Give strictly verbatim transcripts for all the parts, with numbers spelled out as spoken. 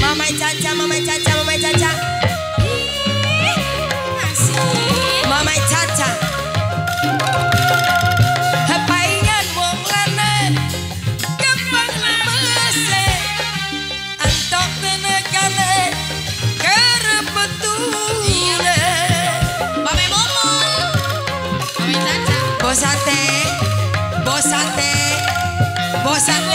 Mama Caca, Mama Caca, Mama Caca. Mama Caca. Hepaian wong lanang gampang melese. Antok tenekane kerep betune. Mama Momo. Mama Caca. Bosate, bosate, bosate.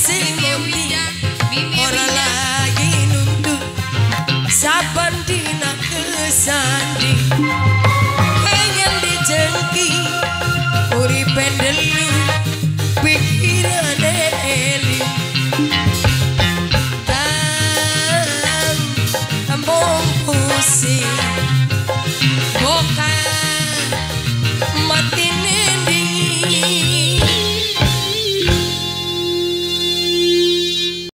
Sing